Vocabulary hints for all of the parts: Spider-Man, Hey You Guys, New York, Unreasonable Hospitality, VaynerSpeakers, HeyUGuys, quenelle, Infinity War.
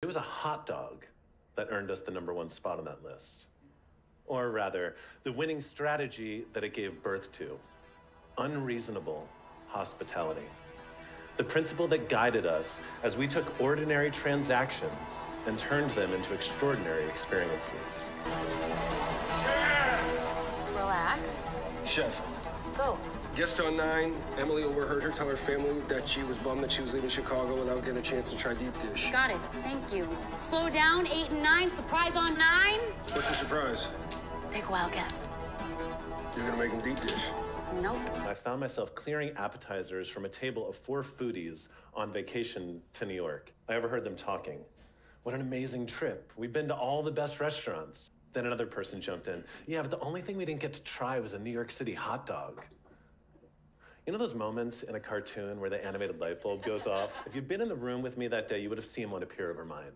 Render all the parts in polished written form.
It was a hot dog that earned us the #1 spot on that list. Or rather, the winning strategy that it gave birth to, unreasonable hospitality. The principle that guided us as we took ordinary transactions and turned them into extraordinary experiences. Relax. Chef. Go. Guest on 9, Emily overheard her tell her family that she was bummed that she was leaving Chicago without getting a chance to try deep dish. Got it. Thank you. Slow down, 8 and 9. Surprise on 9. What's the surprise? Take a wild guess. You're gonna make them deep dish. Nope. I found myself clearing appetizers from a table of 4 foodies on vacation to New York. I overheard them talking. What an amazing trip. We've been to all the best restaurants. Then another person jumped in. Yeah, but the only thing we didn't get to try was a New York City hot dog. You know those moments in a cartoon where the animated light bulb goes off? If you'd been in the room with me that day, you would have seen one appear over mine.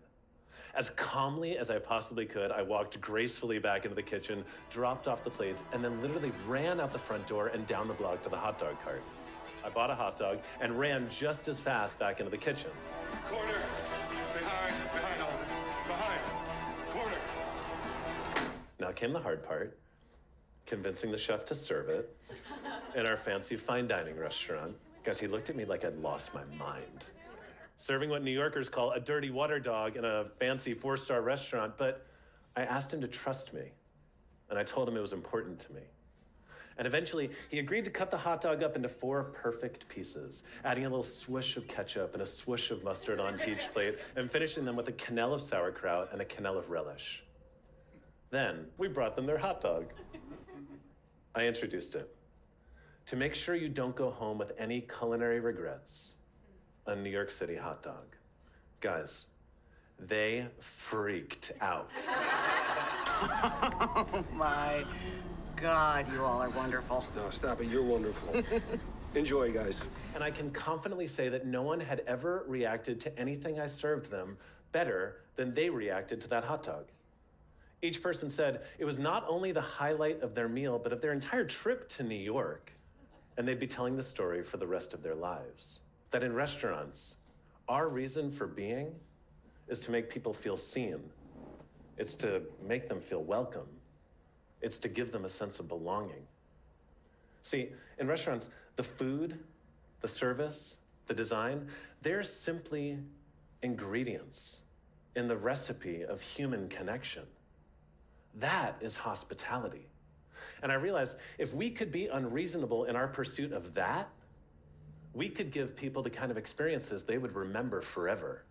As calmly as I possibly could, I walked gracefully back into the kitchen, dropped off the plates, and then literally ran out the front door and down the block to the hot dog cart. I bought a hot dog and ran just as fast back into the kitchen. Corner. Behind all of it. Behind. Corner. Now came the hard part, convincing the chef to serve it in our fancy fine dining restaurant. Guys, he looked at me like I'd lost my mind. Serving what New Yorkers call a dirty water dog in a fancy 4-star restaurant, but I asked him to trust me, and I told him it was important to me. And eventually, he agreed to cut the hot dog up into 4 perfect pieces, adding a little swoosh of ketchup and a swoosh of mustard onto each plate, and finishing them with a quenelle of sauerkraut and a quenelle of relish. Then, we brought them their hot dog. I introduced it. To make sure you don't go home with any culinary regrets, a New York City hot dog. Guys, they freaked out. Oh my God, you all are wonderful. No, stop it, you're wonderful. Enjoy, guys. And I can confidently say that no one had ever reacted to anything I served them better than they reacted to that hot dog. Each person said it was not only the highlight of their meal, but of their entire trip to New York, and they'd be telling the story for the rest of their lives. That in restaurants, our reason for being is to make people feel seen. It's to make them feel welcome. It's to give them a sense of belonging. See, in restaurants, the food, the service, the design, they're simply ingredients in the recipe of human connection. That is hospitality. And I realized if we could be unreasonable in our pursuit of that, we could give people the kind of experiences they would remember forever.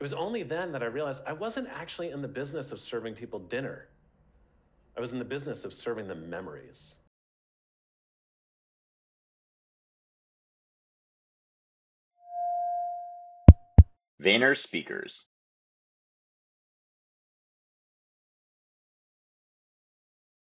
It was only then that I realized I wasn't actually in the business of serving people dinner. I was in the business of serving them memories. VaynerSpeakers.